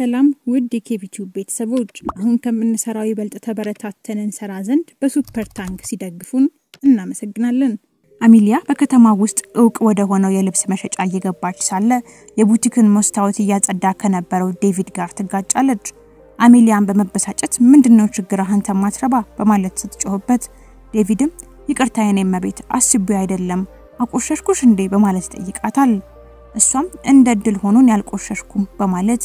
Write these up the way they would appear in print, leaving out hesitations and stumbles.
ሰላም ውድ የኬቪቲው ቤተሰቦች አሁን ከምንሰራው ይበልጥ ተበረታተን እንሰራ ዘንድ በሱፐር ታንክ ሲደግፉን እናመሰግናለን። አሚሊያ በከተማ ውስጥ ኡቅ ወደ ሆነው የልብስ መሸጫ እየገባች ሳለ የቡቲክን መስታወት እያጸዳ ከነበረው ዴቪድ ጋር ተጋጫለች። አሚሊያን በመበሳጨት ምንድነው ችግራህን ተማትረባ በማለት ስትጮህበት ዴቪድም ይቅርታ የኔ መቤት አስቤው አይደለም አቆሸሽኩሽ እንዴ በማለት ጠይቃታል። እሷም እንደ ድል ሆኖን ያልቆሸሽኩም በማለት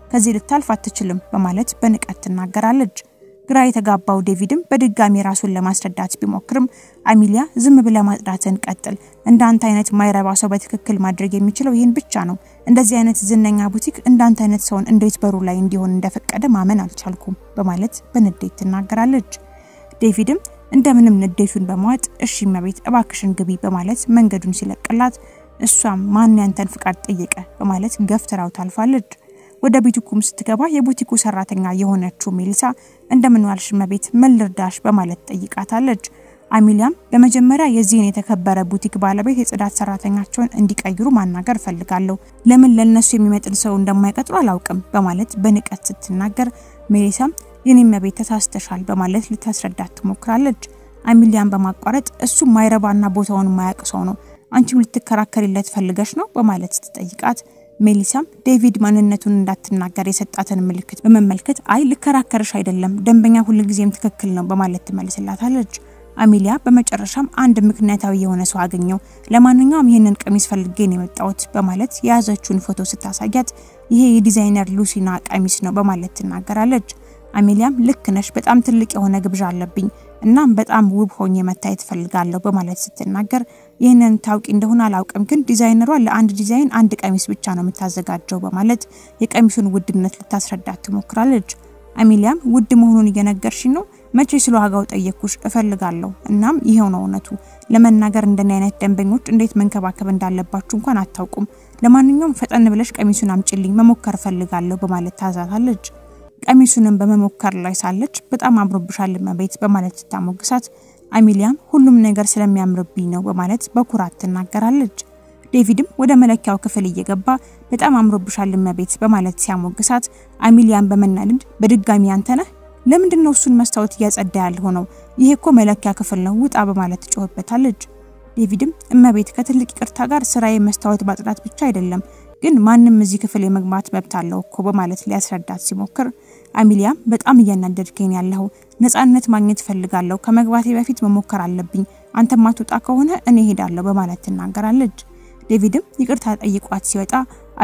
ከዚህ ልታልፍ አትችልም በማለት በንቀት ተናገራለች። ግራ የተጋባው ዴቪድም በድጋሚ ራሱን ለማስረዳት ቢሞክርም አሚሊያ ዝም ብላ ማጥራትን ቀጥል እንዳንተ አይነት ማይረባ ሰው በትክክል ማድረግ የሚችለው ይሄን ብቻ ነው እንደዚህ አይነት ዝነኛ ቡቲክ እንዳንተ አይነት ሰውን እንዴት በሩ ላይ እንዲሆን እንደፈቀደ ማመን አልቻልኩም በማለት በንዴት ተናገራለች። ዴቪድም እንደምንም ንዴቱን በመዋጥ እሺ መቤት እባክሽን ግቢ በማለት መንገዱን ሲለቅላት እሷም ማን ያንተን ፍቃድ ጠየቀ በማለት ገፍትራው ታልፋለች። ወደ ቢቱኩም ስትገባ የቡቲኩ ሰራተኛ የሆነችው ሜልሳ እንደምን ዋልሽ መቤት መልርዳሽ በማለት ጠይቃታለች። አሚሊያም በመጀመሪያ የዚህን የተከበረ ቡቲክ ባለቤት የጽዳት ሰራተኛቸውን እንዲቀይሩ ማናገር ፈልጋለሁ ለምን ለነሱ የሚመጥን ሰው እንደማይቀጥሩ አላውቅም በማለት በንቀት ስትናገር ሜልሳም የኔም መቤት ተሳስተሻል በማለት ልታስረዳት ተሞክራለች። አሚሊያም በማቋረጥ እሱ ማይረባና ቦታውን ማያቀሰው ነው አንቺም ልትከራከሪለት ፈልገሽ ነው በማለት ስትጠይቃት ሜሊሳም ዴቪድ ማንነቱን እንዳትናገር የሰጣተን ምልክት በመመልከት አይ ልከራከርሽ አይደለም ደንበኛ ሁሉ ጊዜም ትክክል ነው በማለት መልስላታለች። አሚሊያ በመጨረሻም አንድ ምክንያታዊ የሆነ ሰው አገኘው ለማንኛውም ይሄንን ቀሚስ ፈልጌ ነው የመጣሁት በማለት ያዘችውን ፎቶ ስታሳያት ይሄ የዲዛይነር ሉሲና ቀሚስ ነው በማለት ተናገራለች። አሚሊያም ልክ ነሽ በጣም ትልቅ የሆነ ግብዣ አለብኝ እናም በጣም ውብ ሆኜ መታየት ፈልጋለሁ በማለት ስትናገር ይሄንን ታውቂ እንደሆነ አላውቅም ግን ዲዛይነሯ ለአንድ ዲዛይን አንድ ቀሚስ ብቻ ነው የምታዘጋጀው በማለት የቀሚሱን ውድነት ልታስረዳት ተሞክራለች። አሚሊያም ውድ መሆኑን እየነገርሽ ነው መቼ ስለ ዋጋው ጠየቅኩሽ እፈልጋለሁ እናም ይሄው ነው እነቱ ለመናገር እንደኔ አይነት ደንበኞች እንዴት መንከባከብ እንዳለባችሁ እንኳን አታውቁም ለማንኛውም ፈጠን ብለሽ ቀሚሱን አምጪልኝ መሞከር ፈልጋለሁ በማለት ታዛታለች። ቀሚሱንም በመሞከር ላይ ሳለች በጣም አምሮብሻል መቤት በማለት ተታሞግሳት አሚሊያም ሁሉም ነገር ስለሚያምርብኝ ነው በማለት በኩራት ተናገራለች። ዴቪድም ወደ መለኪያው ክፍል እየገባ በጣም አምሮብሻል መቤት በማለት ሲያሞግሳት አሚሊያም በመናደድ በድጋሚ አንተ ነህ ለምንድነው እሱን መስታወት ያጸዳ ያለው ነው ይሄኮ መለኪያ ክፍል ነው ውጣ በማለት ጮህበታለች። ዴቪድም መቤት ከትልቅ ቅርታ ጋር ስራዬ መስታወት ማጽዳት ብቻ አይደለም ግን ማንንም እዚህ ክፍል የመግባት መብት አለው እኮ በማለት ሊያስረዳት ሲሞክር አሚሊያም በጣም እያናደድከኝ ያለው ነፃነት ማግኘት ፈልጋለሁ ከመግባቴ በፊት መሞከር አለብኝ አንተ ማትወጣ ከሆነ እኔ ሄዳለሁ በማለት ተናገራለች። ዴቪድም ይቅርታ ጠይቋት ሲወጣ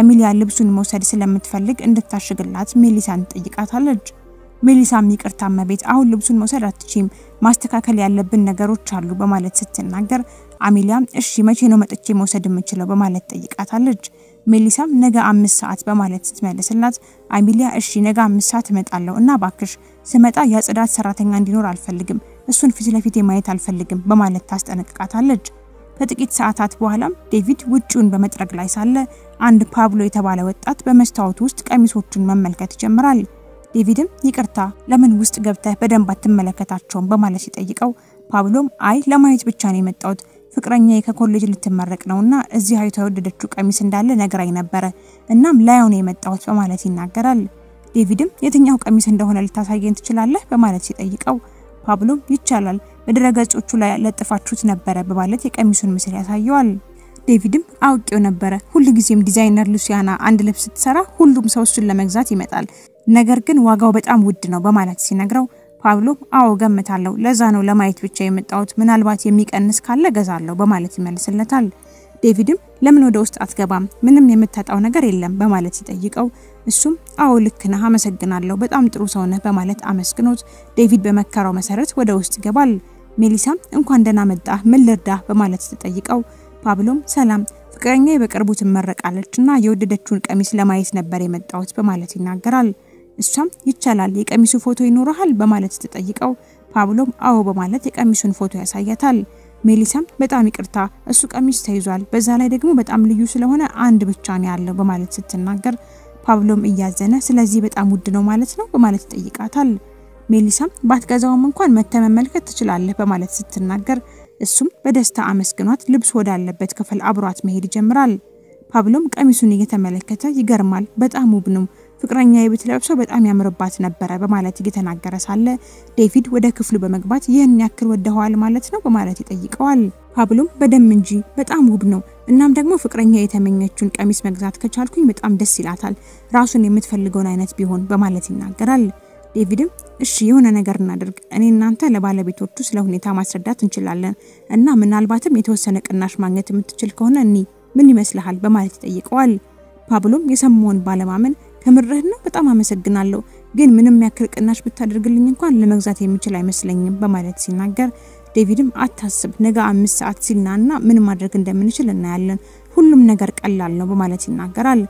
አሚሊያ ልብሱን መውሰድ ስለምትፈልግ እንድታሽግላት ሜሊሳን ጠይቃታለች። ሜሊሳም ይቅርታ መቤት አሁን ልብሱን መውሰድ አትችም ማስተካከል ያለብን ነገሮች አሉ በማለት ስትናገር አሚሊያም እሺ መቼ ነው መጥቼ መውሰድ የምችለው በማለት ጠይቃታለች። ሜሊሳም ነገ 5 ሰዓት በማለት ስትመልስላት አሚሊያ እሺ ነገ 5 ሰዓት እመጣለሁ እና ባክሽ ስመጣ ያጽዳት ሰራተኛ እንዲኖር አልፈልግም እሱን ፊት ለፊት ማየት አልፈልግም በማለት ታስጠነቅቃታለች። ከጥቂት ሰዓታት በኋላም ዴቪድ ውጪውን በመጥረግ ላይ ሳለ አንድ ፓብሎ የተባለ ወጣት በመስታወት ውስጥ ቀሚሶቹን መመልከት ጀመራል። ዴቪድም ይቅርታ ለምን ውስጥ ገብተህ በደንብ አትመለከታቸው በማለት ሲጠይቀው ፓብሎም አይ ለማየት ብቻ ነው የመጣሁት ፍቅረኛዬ ከኮሌጅ ልትመረቅ ነውና እዚህ አይቷ ወደደችው ቀሚስ እንዳለ ነግራኝ ነበር እናም ላይውን የመጣሁት በማለት ይናገራል። ዴቪድም የትኛው ቀሚስ እንደሆነ ልታሳየን ትችላለህ በማለት ሲጠይቀው ፓብሎም ይቻላል በድረገጾቹ ላይ ለጥፋችሁት ነበር በማለት የቀሚሱን ምስል ያሳየዋል። ዴቪድም አውቄው ነበር ሁሉ ጊዜም ዲዛይነር ሉሲያና አንድ ልብስ ስትሰራ ሁሉም ሰው እሱን ለመግዛት ይመጣል ነገር ግን ዋጋው በጣም ውድ ነው በማለት ሲነግረው ፓብሎ አዎ ገምታለሁ ለዛ ነው ለማየት ብቻ የመጣሁት ምናልባት የሚቀንስ ካለ ገዛለሁ በማለት ይመልስለታል። ዴቪድም ለምን ወደ ውስጥ አትገባም ምንም የምታጣው ነገር የለም በማለት ሲጠይቀው እሱም አዎ ልክ ነህ አመሰግናለሁ በጣም ጥሩ ሰው ነህ በማለት አመስግኖት ዴቪድ በመከራው መሰረት ወደ ውስጥ ይገባል። ሜሊሳም እንኳን ደህና መጣህ ምን ልርዳህ በማለት ሲጠይቀው ፓብሎም ሰላም ፍቅረኛዬ በቅርቡ ትመረቃለችና የወደደችውን ቀሚስ ለማየት ነበር የመጣሁት በማለት ይናገራል። الشام يتشالال يقميسو ፎቶ ይኖርሃል በማለት ተጠይቀው ፓብሎም አዎ በማለት የቀሚሱን ፎቶ ያሳያታል ሜሊሳም በጣም ይቅርታ እሱ ቀሚስ ተይዟል በዛ ላይ ደግሞ በጣም ልዩ ስለሆነ አንድ ብቻ ነው ያለው በማለት ስትናገር ፓብሎም እያዘነ ስለዚህ በጣም ውድ ነው ማለት ነው በማለት ጠይቃታል ሜሊሳም ባትገዛውም እንኳን መተመመልከት ትችላለህ በማለት ስትናገር እሱም በደስታ አመስግኗት ልብስ ወደ አለበት ክፍል አብሯት መሄድ ይጀምራል ፓብሎም ቀሚሱን እየተመለከተ ይገርማል በጣም ውብ ነው ፍቅረኛዬ በትለብሶ በጣም ያምርባት ነበር በማለት እየተናገረ ሳለ ዴቪድ ወደ ክፍሉ በመግባት ይሄን ያክል ወደዋል ማለት ነው በማለት ይጠይቀዋል ፓብሎም በደም እንጂ በጣም ውብ ነው እናም ደግሞ ፍቅረኛዬ የተመኘችውን ቀሚስ መግዛት ከቻልኩኝ በጣም ደስ ይላታል ራሱን የምትፈልገውን አይነት ቢሆን በማለት ይናገራል ዴቪድም እሺ የሆነ ነገር እናደርግ እኔ እናንተ ለባለቤቶቹ ስለሁኔታ ማስረዳት እንችላለን እና ምናልባትም የተወሰነ ቅናሽ ማግኘት የምትችል ከሆነ እኔ ምን ይመስልሃል በማለት ይጠይቀዋል ፓብሎም የሰሞን ባለማመን ከምርህና በጣም አመሰግናለሁ ግን ምንም ያክል ቅናሽ ብታደርግልኝ እንኳን ለመግዛት የሚችል አይመስለኝም በማለት ሲናገር ዴቪድም አታስብ ነገ 5 ሰዓት ሲልናና ምን ማድረግ እንደምንችል እናያለን ሁሉም ነገር ቀላል ነው በማለት ይናገራል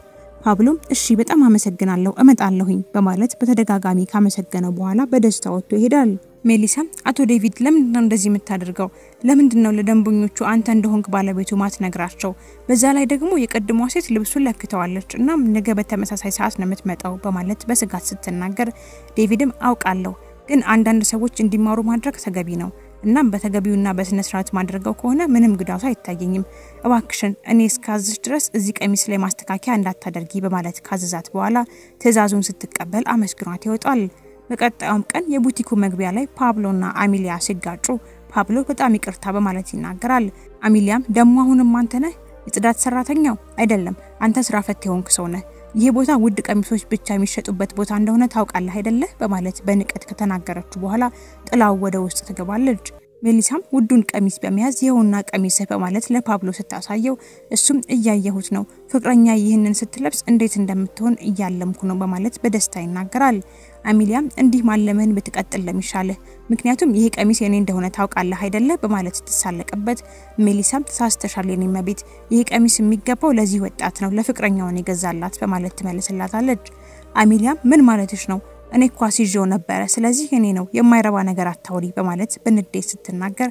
ፓብሎም እሺ በጣም አመሰግናለሁ እመጣለሁኝ በማለት በተደጋጋሚ ካመሰገነው በኋላ በደስታ ወጥቶ ይሄዳል ሜሊሳም አቶ ዴቪድ ለምንድነው እንደዚህ የምታደርገው ለምንድነው ለደንቦኞቹ አንተ እንደሆንክ ባለቤቱ ማትነግራቸው በዛ ላይ ደግሞ የቀድሞ ሴት ልብሱን ለክተዋለች እና ነገ በተመሳሳይ ሰዓት ነው የምትመጣው በማለት በስጋት ስትናገር ዴቪድም አውቃለሁ ግን አንዳንድ ሰዎች እንዲማሩ ማድረግ ተገቢ ነው እናም በተገቢውና በስነ ስርዓት ማድረገው ከሆነ ምንም ግዳውታ አይታየኝም እባክሽን እኔ እስካዝሽ ድረስ እዚህ ቀሚስ ላይ ማስተካከያ እንዳታደርጊ በማለት ካዘዛት በኋላ ተዛዙን ስትቀበል አመስግኗት ይወጣል በቀጣዩም ቀን የቡቲኩ መግቢያ ላይ ፓብሎና አሚሊያ ሲጋጩ ፓብሎ በጣም ይቅርታ በማለት ይናገራል አሚሊያም ደሞ አሁንም አንተ ነህ የጽዳት ሰራተኛው አይደለም አንተ ስራ ፈት የሆንክ ሰው ነህ ይሄ ቦታ ውድ ቀሚሶች ብቻ የሚሸጡበት ቦታ እንደሆነ ታውቃለህ አይደለህ በማለት በንቀት ከተናገረችው በኋላ ጥላው ወደ ውስጥ ተገባለች ሜሊሳም ውዱን ቀሚስ በመያዝ የሆነ ቀሚስ በማለት ለፓብሎ ስታሳየው እሱም እያየሁት ነው ፍቅረኛ ይህንን ስትለብስ እንዴት እንደምትሆን እያለምኩ ነው በማለት በደስታ ይናገራል አሚሊያም እንዲህ ማለመን በትቀጥል ለሚሻለ ምክንያቱም ይሄ ቀሚስ የኔ እንደሆነ ታውቃለህ አይደለ በማለት ተሳለቀበት ሜሊሳም ተሳስተሻል የኔ መቤት ይሄ ቀሚስ የሚገባው ለዚህ ወጣት ነው ለፍቅረኛው ነው ገዛላት በማለት ተመለሰላታለች አሚሊያም ምን ማለትሽ ነው እኔ ኳስ ይዤው ነበር ስለዚህ የኔ ነው የማይረባ ነገር አታውሪ በማለት በንዴት ስትናገር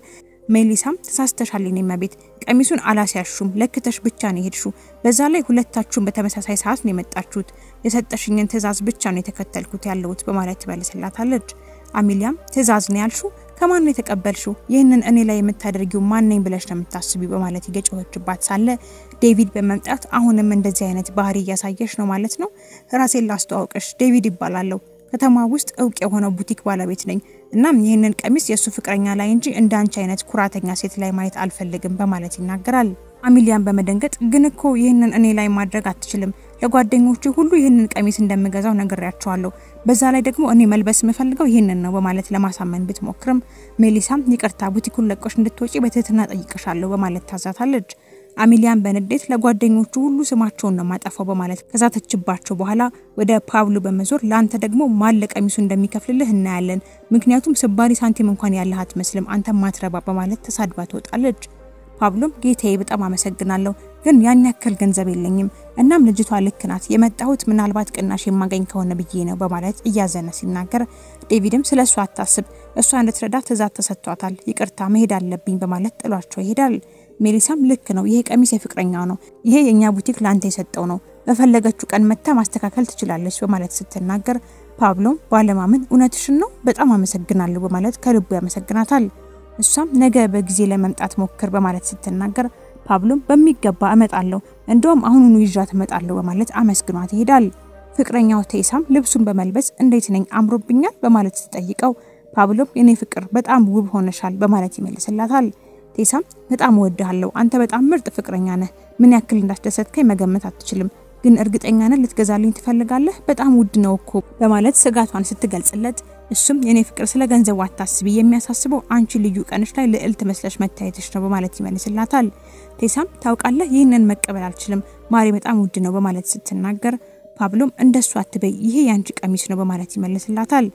ሜሊሳም ተሳስተሻል የኔ መቤት ቀሚሱን አላስያሹም ለክተሽ ብቻ ነው ሄድሽው በዛ ላይ ሁለታችሁም በተመሳሳይ ሰዓት ነው የመጣችሁት የሰጠሽኝን ተዛዝ ብቻ ነው የተከተልኩት ያለውት በማለት ተመለሰላታለች አሚሊያም ተዛዝ ነው ያልሹ ከማን ነው የተቀበልሽው ይሄንን እኔ ላይ የምታደርጊው ማን ነኝ ብለሽ ነው የምታስቢው በማለት ይገጨወችባት ሳለ ዴቪድ በመምጣት አሁንም እንደዚህ አይነት ባህሪ ያሳየሽ ነው ማለት ነው ራሴን ላስተዋውቅሽ ዴቪድ ይባላልው ከተማ ውስጥ እውቅ የሆነ ቡቲክ ባለቤት ነኝ እናም ይሄንን ቀሚስ የሱ ፍቅረኛ ላይ እንጂ እንዳንቺ አይነት ኩራተኛ ሴት ላይ ማየት አልፈልግም በማለት ይናገራል አሚሊያን በመደንገጥ ግን እኮ ይሄንን እኔ ላይ ማድረግ አትችልም ለጓደኞቹ ሁሉ ይሄንን ቀሚስ እንደምገዛው ነግሬያቸዋለሁ በዛ ላይ ደግሞ እኔ መልበስ የምፈልገው ይሄንን ነው በማለት ለማሳመን ብትሞክርም ሜሊሳም ይቅርታ ቡቲኩን ለቆሽ እንድትወጪ በትህትና ጠይቀሻለሁ በማለት ታዛታለች አሚሊያን በነዴት ለጓደኞቹ ሁሉ ስማቸውን ነው ማጣፈው በማለት ከዛተችባቸው በኋላ ወደ ፓብሎ በመዞር ላንተ ደግሞ ማለቀ ቀሚሱ እንደሚከፍልልህ እናያለን ምክንያቱም ስባሪ ሳንቲም እንኳን ያለሃት መስለም አንተ ማትረባ በማለት ተሳድባ ተወጣለች ፓብሎም ጌታዬ በጣም አመሰግናለሁ ግን ያን ያክል ገንዘብ የለኝም እናም ልጅቷ ልክናት የመጣሁት ምናልባት ቅናሽ የማገኝ ከሆነ ብዬ ነው በማለት እያዘነ ሲናገር ዴቪድም ስለሷ አታስብ እሷ እንደተረዳ ተዛት ተሰጥቷታል ይቅርታ መሄድ አለብኝ በማለት ጥሏቸው ይሄዳል ሜሊሳም ልክ ነው ይሄ ቀሚስ የፍቅረኛው ነው ይሄ የኛ ቡቲክ ላንተ የሰጠው ነው በፈለገችው ቀን መጣ ማስተካከል ትችላለች በማለት ስትናገር ፓብሎ ባለማመን እውነትሽን ነው በጣም አመሰግናለሁ በማለት ከልቡ ያመሰግናታል እሷም ነገ በጊዜ ለመምጣት ሞክር በማለት ስትናገር ፓብሎ በሚገባ እመጣለሁ እንደውም አሁንኑ ይዣት እመጣለሁ በማለት አመስግኗት ይሄዳል ፍቅረኛው ተይሳም ልብሱን በመልበስ እንዴት ነኝ አምሮብኛል በማለት ስትጠይቀው ፓብሎ የኔ ፍቅር በጣም ውብ ሆነሻል በማለት ይመልስላታል ቴሳም በጣም ወድሃለሁ አንተ በጣም ምርጥ ፍቅረኛ ነህ ምን ያክል እንዳስደሰትከኝ መገመት አትችልም ግን እርግጠኛ ነኝ ልትገዛልኝ ትፈልጋለህ በጣም ውድ ነው እኮ በማለት ስጋቷን ስትገልጽለት እሱም የኔ ፍቅር ስለ ገንዘብ አታስቢ የሚያሳስበው አንቺ ልዩ ቀንሽ ላይ ልዕልት መስለሽ መታየትሽ ነው በማለት ይመልስላታል ቴሳም ታውቃለህ ይሄንን መቀበል አልችልም ማሪ በጣም ውድ ነው በማለት ስትናገር ፓብሎም እንደሱ አትበይ ይሄ ያንቺ ቀሚስ ነው በማለት ይመልስላታል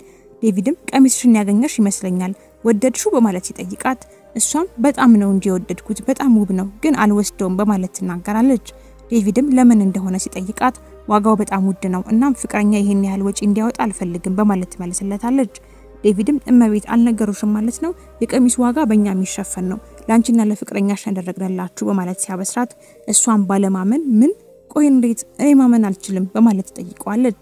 ዴቪድም ቀሚስሽን ያገኘሽ ይመስለኛል ወደድሽው በማለት ይጠይቃት እሷም በጣም ነው እንጂ ወደድኩት በጣም ውብ ነው ግን አልወስደውም በማለት ተናገራለች بيفيدم لمن ندهونا ستأيكات واجاوبت عمودنا وإنهم فكرنا يهني هالوجه إنديا وتعلفلجن بمالت مالس اللي تعلج بيفيدم إما بيت أنا جروش مالتنا يكأميس واجا بيني مش شفنا لانجنا اللي فكرنا عشان الرجل اللي عطوه مالت سياب سرعت السوام بالا معمن من كوين ريت أي معمن عالتلم بمالت تأيك وعلج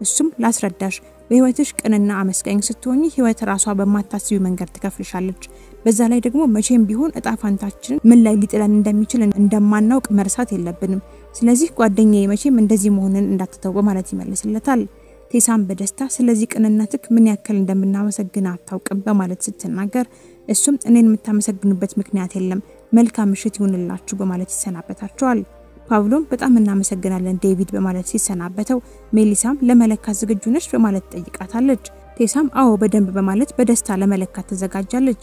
السم لا سردش بهواتشك أن النعم سكين ستوني هوات راسها بمات تسيو من قرتك في الشالج بزا ላይ ደግሞ መቼም ቢሆን እጣፋን ታችን ምን ላይ ሊጥላን እንደሚችል እንደማናውቅ መርሳት የለብንም ስለዚህ ጓደኛዬ መቼም እንደዚህ መሆንን እንዳትተው በማለት ይመልስለታል ቴሳም በደስታ ስለዚህ ቅንነትክ ምን ያክል እንደምናመሰግን አታውቅም በማለት ስትናገር እሱም እኔን የምታመሰግኑበት ምክንያት የለም መልካም ምሽት ይሁንላችሁ በማለት ይሰናበታቸዋል ፓብሎም በጣም እናመሰግናለን ዴቪድ በማለት ሲሰናበተው ሜሊሳም ለመለካ ዝግጁ ነሽ በማለት ጠይቃታለች ቴሳም አዎ በደንብ በማለት በደስታ ለመለካ ተዘጋጃለች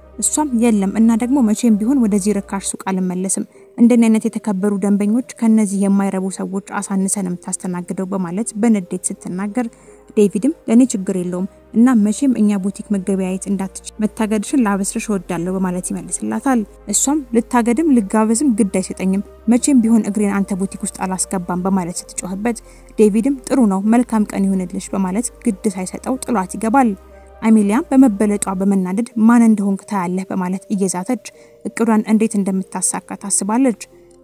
እሷም የለም እና ደግሞ መቼም ቢሆን ወደዚህ ርካሽ ሱቅ አልመለስም እንደኔ አይነት የተከበሩ ደንበኞች ከነዚህ የማይረቡ ሰዎች አሳንሰንም ታስተናግደው በማለት በነዴት ስትናገር ዴቪድም ለኔ ችግር የለውም እና መቼም እኛ ቡቲክ መገበያየት እንዳትች መታገድሽን ላበስርሽ ወዳለው በማለት ይመልስላታል እሷም ልታገድም ልጋበዝም ግድ አይሰጠኝም መቼም ቢሆን እግሬን አንተ ቡቲክ ውስጥ አላስገባም በማለት ስትጮህበት ዴቪድም ጥሩ ነው መልካም ቀን ይሁንልሽ በማለት ግድ ሳይሰጠው ጥሏት ይገባል አሚሊያ በመበለጧ በመናደድ ማን እንደሆነ ታያለህ በማለት እየዛተች እቅዷን እንዴት እንደምታሳካ ታስባለች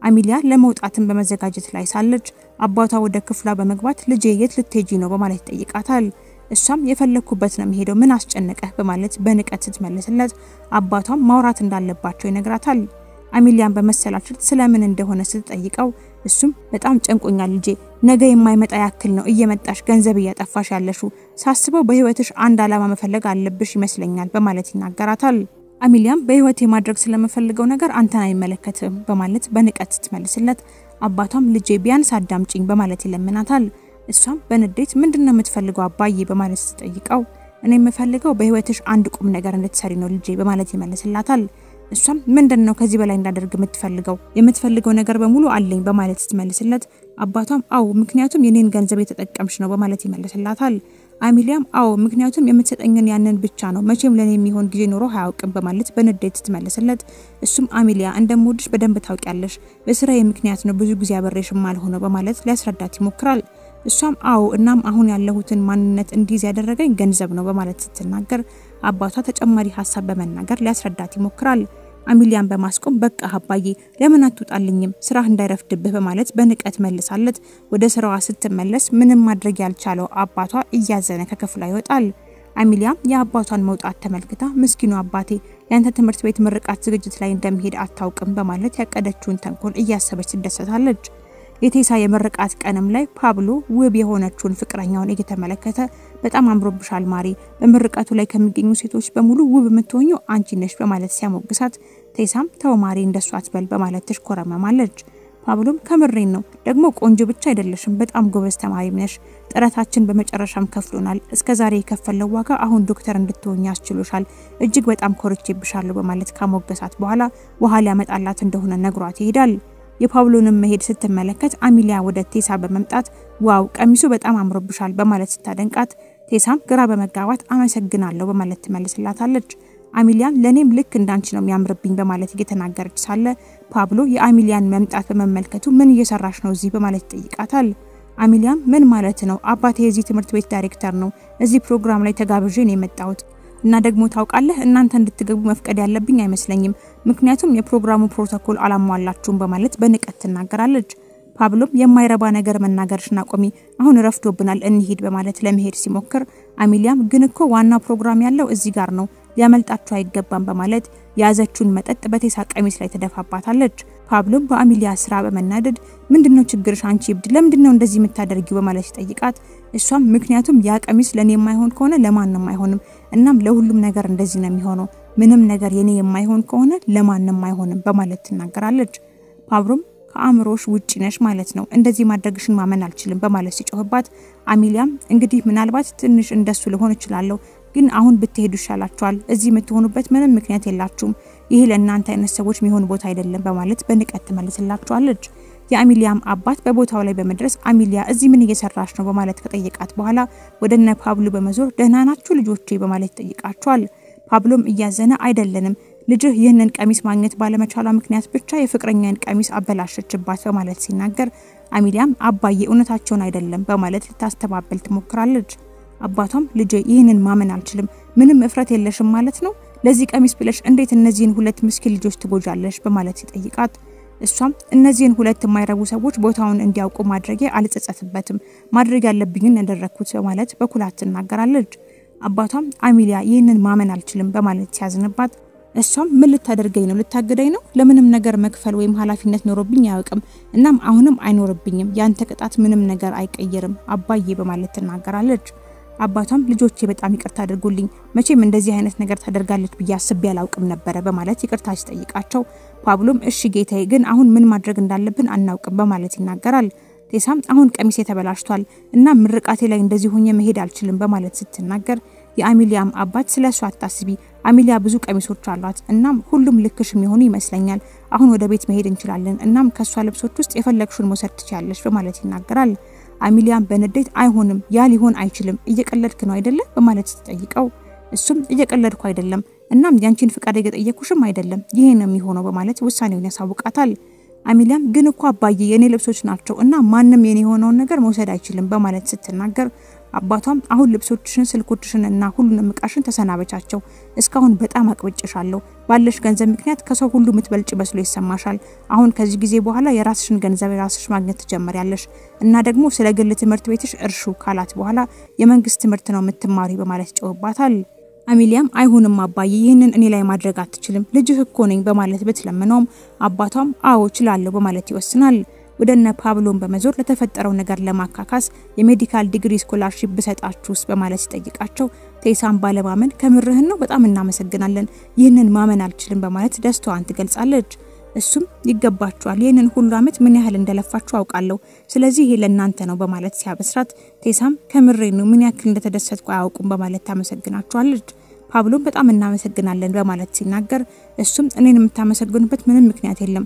አሚሊያ ለመውጣትም በመዘጋጀት ላይ ሳለች አባቷ ወደ ክፍላ በመግባት ልጄ የት ልትሄጂ ነው በማለት ጠይቃታል እሷም የፈለኩበት ነው የሚሄደው ምን አስጨነቀህ በማለት በንቀት ስትመልስለት አባቷም ማውራት እንዳለባቸው ይነግራታል አሚሊያን በመሰላቸት ስለምን እንደሆነ ስትጠይቀው እሱም በጣም ጨንቆኛል ልጄ ነገ የማይመጣ ያክል ነው እየመጣሽ ገንዘብ ያጠፋሽ ያለሽው ሳስበው በህይወትሽ አንድ አላማ መፈለግ አለብሽ ይመስለኛል በማለት ይናገራታል አሚሊያም በህይወት የማድረግ ስለመፈልገው ነገር አንተን አይመለከትም በማለት በንቀት ትመልስለት አባቷም ልጄ ቢያንስ አዳምጪኝ በማለት ይለምናታል እሷም በንዴት ምንድነው የምትፈልገው አባዬ በማለት ስትጠይቀው እኔ የምፈልገው በህይወትሽ አንድ ቁም ነገር እንድትሰሪ ነው ልጄ በማለት ይመልስላታል እሷም ምንድነው ከዚህ በላይ እንዳደርግ የምትፈልገው ነገር በሙሉ አለኝ በማለት ስትመልስለት አባቷም አው ምክንያቱም የኔን ገንዘብ የተጠቀምሽ ነው በማለት ይመልስላታል አሚሊያም አው ምክንያቱም የምትሰጠኝን ያንን ብቻ ነው መቼም ለኔ የሚሆን ጊዜ ኖሮ አያውቅም በማለት በንዴት ስትመልስለት እሱም አሚሊያ እንደምወድሽ በደንብ ታውቂያለሽ በስራዬ ምክንያት ነው ብዙ ጊዜ አብሬሽም አልሆነው በማለት ሊያስረዳት ይሞክራል እሷም አው እናም አሁን ያለሁትን ማንነት እንዲዝ ያደረገኝ ገንዘብ ነው በማለት ስትናገር አባቷ ተጨማሪ ሐሳብ በመናገር ሊያስረዳት ይሞክራል አሚሊያን በማስቆም በቃ አባዬ ለምን አትጣልኝም ስራህ እንዳይረፍድብህ በማለት በንቀት መልሳለት ወደ ስራዋ ስትመለስ ምንም ማድረግ ያልቻለው አባቷ እያዘነ ከክፍላ ይወጣል አሚሊያም የአባቷን መውጣት ተመልክታ ምስኪኑ አባቴ ያንተ ትምህርት ቤት ምርቃት ዝግጅት ላይ እንደምሄድ አታውቅም በማለት ያቀደችውን ተንኮል እያሰበች ትደሰታለች የቴሳ የመርቃት ቀንም ላይ ፓብሎ ውብ የሆነችውን ፍቅረኛውን እየተመለከተ በጣም አምሮብሻል ማሪ በመርቃቱ ላይ ከሚገኙ ሴቶች በሙሉ ውብ የምትሆኚው አንቺ ነሽ በማለት ሲያሞግሳት ቴሳም ተው ማሪ እንደሷ አትበል በማለት ትሽኮረመማለች ፓብሎም ከምሬን ነው ደግሞ ቆንጆ ብቻ አይደለሽም በጣም ጎበዝ ተማሪም ነሽ ጥረታችን በመጨረሻም ከፍሎናል እስከዛሬ የከፈለው ዋጋ አሁን ዶክተር እንድትሆኚ አስችሎሻል እጅግ በጣም ኮርቼብሻለሁ በማለት ካሞገሳት በኋላ ውሃ ሊያመጣላት እንደሆነ ነግሯት ይሄዳል የፓብሎንም መሄድ ስትመለከት አሚሊያ ወደ ቴሳ በመምጣት ዋው ቀሚሱ በጣም አምሮብሻል በማለት ስታደንቃት ቴሳም ግራ በመጋባት አመሰግናለሁ በማለት መልስላታለች አሚሊያን ለኔም ልክ እንዳንቺ ነው የሚያምርብኝ በማለት እየተናገረች ሳለ ፓብሎ የአሚሊያን መምጣት በመመልከቱ ምን እየሰራሽ ነው እዚህ በማለት ጠይቃታል አሚሊያም ምን ማለት ነው አባቴ የዚህ ትምህርት ቤት ዳይሬክተር ነው እዚህ ፕሮግራም ላይ ተጋብዤ ነው የመጣሁት እና ደግሞ ታውቃለህ እናንተ እንድትገቡ መፍቀድ ያለብኝ አይመስለኝም ምክንያቱም የፕሮግራሙ ፕሮቶኮል አላሟላችሁም በማለት በንቀት ተናገራለች ፓብሎም የማይረባ ነገር መናገርሽና ቆሚ አሁን ረፍዶብናል እንሂድ በማለት ለመሄድ ሲሞክር አሚሊያም ግን እኮ ዋና ፕሮግራም ያለው እዚህ ጋር ነው ያመልጣችሁ አይገባም በማለት ያዘችውን መጠጥ በቴሳ ቀሚስ ላይ ተደፋባታለች ፓብሎም በአሚሊያ ስራ በመናደድ ምንድነው ችግርሽ አንቺ ይብድ ለምንድነው እንደዚህ የምታደርጊው በማለት ሲጠይቃት እሷም ምክንያቱም ያ ቀሚስ ለኔ የማይሆን ከሆነ ለማንም አይሆንም እናም ለሁሉም ነገር እንደዚህ ነው የሚሆነው ምንም ነገር የኔ የማይሆን ከሆነ ለማንም አይሆንም በማለት ተናገራለች ፓብሎም ከአምሮሽ ውጪ ነሽ ማለት ነው እንደዚህ ማድረግሽን ማመን አልችልም በማለት ሲጮህባት አሚሊያም እንግዲህ ምናልባት ትንሽ እንደሱ ሊሆን ይችላል ግን አሁን ብትሄዱ ይሻላችኋል እዚህ የምትሆኑበት ምንም ምክንያት የላችሁም ይሄ ለእናንተ አይነት ሰዎች የሚሆን ቦታ አይደለም በማለት በንቀት ተመልሰላችኋለች የአሚሊያም አባት በቦታው ላይ በመድረስ አሚሊያ እዚህ ምን እየሰራሽ ነው በማለት ከጠየቃት በኋላ ወደነ ፓብሎ በመዞር ደህና ናችሁ ልጆቼ በማለት ጠይቃቸዋል ፓብሎም እያዘነ አይደለንም ልጅህ ይህንን ቀሚስ ማግኘት ባለመቻሏ ምክንያት ብቻ የፍቅረኛን ቀሚስ አበላሸችባት በማለት ሲናገር አሚሊያም አባዬ እውነታቸውን አይደለም በማለት ልታስተባብል ትሞክራለች አባቷም ልጄ ይህንን ማመን አልችልም ምንም እፍረት የለሽም ማለት ነው ለዚህ ቀሚስ ብለሽ እንዴት እነዚህን ሁለት ምስኪን ልጆች ትጎጃለሽ በማለት ሲጠይቃት እሷም እነዚህን ሁለት የማይረቡ ሰዎች ቦታውን እንዲያውቁ ማድረጌ አልጸጸትበትም ማድረግ ያለብኝን ያደረኩት በማለት በኩራት ትናገራለች አባቷም አሚሊያ ይህንን ማመን አልችልም በማለት ሲያዝንባት እሷም ምን ልታደርገኝ ነው ልታገደኝ ነው ለምንም ነገር መክፈል ወይም ኃላፊነት ኖሮብኝ ያውቅም እናም አሁንም አይኖርብኝም ያንተ ቅጣት ምንም ነገር አይቀየርም አባዬ በማለት ትናገራለች አባቷም ልጆቼ በጣም ይቅርታ አድርጉልኝ መቼም እንደዚህ አይነት ነገር ታደርጋለች ብዬ አስቤ አላውቅም ነበር በማለት ይቅርታ ሲጠይቃቸው ፓብሎም እሺ ጌታዬ ግን አሁን ምን ማድረግ እንዳለብን አናውቅም በማለት ይናገራል ቴሳም አሁን ቀሚሴ ተበላሽቷል እና ምርቃቴ ላይ እንደዚህ ሆኜ መሄድ አልችልም በማለት ስትናገር የአሚሊያም አባት ስለሷ አታስቢ አሚሊያ ብዙ ቀሚሶች አሏት እናም ሁሉም ልክሽ የሚሆኑ ይመስለኛል አሁን ወደ ቤት መሄድ እንችላለን እናም ከሷ ልብሶች ውስጥ የፈለግሽውን መውሰድ ትችያለሽ በማለት ይናገራል አሚሊያም በነዴት አይሆንም ያ ሊሆን አይችልም እየቀለድክ ነው አይደለ በማለት ተጠይቀው እሱም እየቀለድኩ አይደለም እናም ያንቺን ፍቃድ እየጠየኩሽም አይደለም ይሄ ነው የሚሆነው በማለት ውሳኔውን ያሳውቃታል አሚሊያም ግን እኮ አባዬ የኔ ልብሶች ናቸው እና ማንም የኔ የሆነውን ነገር መውሰድ አይችልም በማለት ስትናገር አባቷም አሁን ልብሶችሽን ስልኮችሽን እና ሁሉንም ዕቃሽን ተሰናበቻቸው እስካሁን በጣም አቅብጭሻለሁ ባለሽ ገንዘብ ምክንያት ከሰው ሁሉ ምትበልጭ በስሎ ይሰማሻል አሁን ከዚህ ጊዜ በኋላ የራስሽን ገንዘብ የራስሽ ማግኘት ትጀምሪያለሽ እና ደግሞ ስለ ግል ትምህርት ቤትሽ እርሹ ካላት በኋላ የመንግስት ትምህርት ነው የምትማሪ በማለት ጮህባታል አሚሊያም አይሁንም አባዬ ይሄንን እኔ ላይ ማድረግ አትችልም ልጅህ እኮ ነኝ በማለት በትለምነውም አባቷም አዎ እችላለሁ በማለት ይወስናል ወደነ ፓብሎን በመዞር ለተፈጠረው ነገር ለማካካስ የሜዲካል ዲግሪ ስኮላርሺፕ በሰጣችሁስ በማለት ሲጠይቃቸው ቴሳም ባለማመን ከምርህን ነው በጣም እናመሰግናለን ይሄንን ማመን አልችልም በማለት ደስታዋን ትገልጻለች እሱም ይገባችኋል ይሄንን ሁሉ አመት ምን ያህል እንደለፋችሁ አውቃለሁ ስለዚህ ይሄ ለእናንተ ነው በማለት ሲያበስራት ቴሳም ከምርህ ነው ምን ያክል እንደተደሰትኩ አያውቁም በማለት ታመሰግናችኋለች ፓብሎም በጣም እናመሰግናለን በማለት ሲናገር እሱም እኔንም ታመሰግኑበት ምንም ምክንያት የለም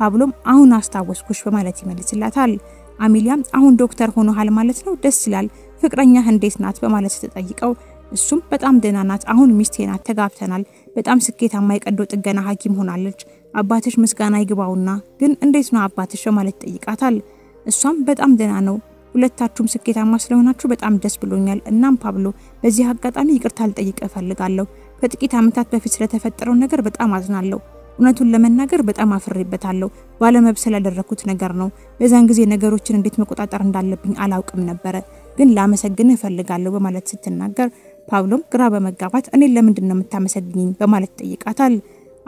ፓብሎም አሁን አስታወስኩሽ በማለት ይመልስላታል አሚሊያም አሁን ዶክተር ሆነሃል ማለት ነው ደስ ይላል ፍቅረኛህ እንዴት ናት በማለት ስትጠይቀው እሱም በጣም ደህና ናት አሁን ሚስቴ ናት ተጋብተናል በጣም ስኬታማ የቀዶ ጥገና ሐኪም ሆናለች አባትሽ ምስጋና ይግባውና ግን እንዴት ነው አባትሽ በማለት ጠይቃታል እሷም በጣም ደህና ነው ሁለታችሁም ስኬታማ ስለሆናችሁ በጣም ደስ ብሎኛል እናም ፓብሎ በዚህ አጋጣሚ ይቅርታ ልጠይቅ እፈልጋለሁ ከጥቂት አመታት በፊት ስለተፈጠረው ነገር በጣም አዝናለሁ እውነቱን ለመናገር በጣም አፍሬበታለሁ ባለመብሰል ያደረኩት ነገር ነው በዛን ጊዜ ነገሮችን እንዴት መቆጣጠር እንዳለብኝ አላውቅም ነበር ግን ላመሰግንህ እፈልጋለሁ በማለት ስትናገር ፓብሎም ግራ በመጋባት እኔ ለምን እንደምታመሰግኝ በማለት ጠይቃታል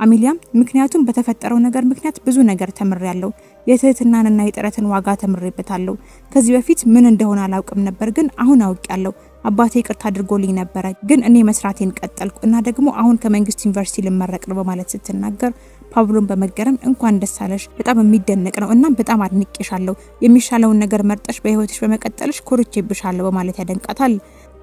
አሚሊያም ምክንያቱም በተፈጠረው ነገር ምክንያት ብዙ ነገር ተምሬያለሁ የትህትናንና የጥረትን ዋጋ ተምሬበታለሁ ከዚህ በፊት ምን እንደሆነ አላውቅም ነበር ግን አሁን አውቄያለሁ አባቴ ይቅርታ አድርጎልኝ ነበር ግን እኔ መስራቴን ቀጠልኩ እና ደግሞ አሁን ከመንግስት ዩኒቨርሲቲ ልመረቅ ነው በማለት ስትናገር ፓብሎን በመገረም እንኳን ደስ አለሽ በጣም የሚደነቅ ነው እና በጣም አድንቄሻለሁ የሚሻለውን ነገር መርጠሽ በህይወትሽ በመቀጠልሽ ኮርቼብሻለሁ በማለት ያደንቃታል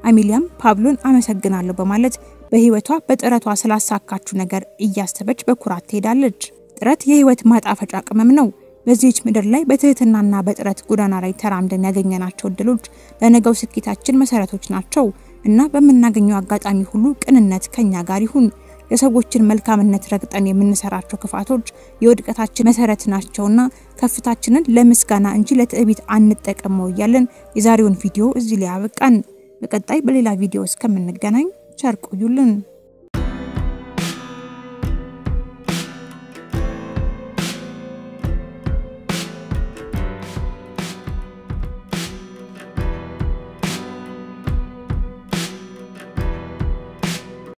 አሚሊያም ፓብሎን አመሰግናለሁ በማለት በህይወቷ በጥረቷ ስላሳካችሁ ነገር እያስተበች በኩራት ትሄዳለች ጥረት የህይወት ማጣፈጫ ቅመም ነው በዚህች ምድር ላይ በትህትናና በጥረት ጎዳና ላይ ተራምደን ያገኘናቸው ድሎች ለነገው ስኬታችን መሰረቶች ናቸው እና በመናገኘው አጋጣሚ ሁሉ ቅንነት ከኛ ጋር ይሁን የሰዎችን መልካምነት ረግጠን የምንሰራቸው ክፋቶች የወድቀታችን መሰረት ናቸውና ከፍታችንን ለምስጋና እንጂ ለትዕቢት አንጠቀመው እያለን የዛሬውን ቪዲዮ እዚህ ላይ አበቃን በቀጣይ በሌላ ቪዲዮ እስከምንገናኝ ቸር ቆዩልን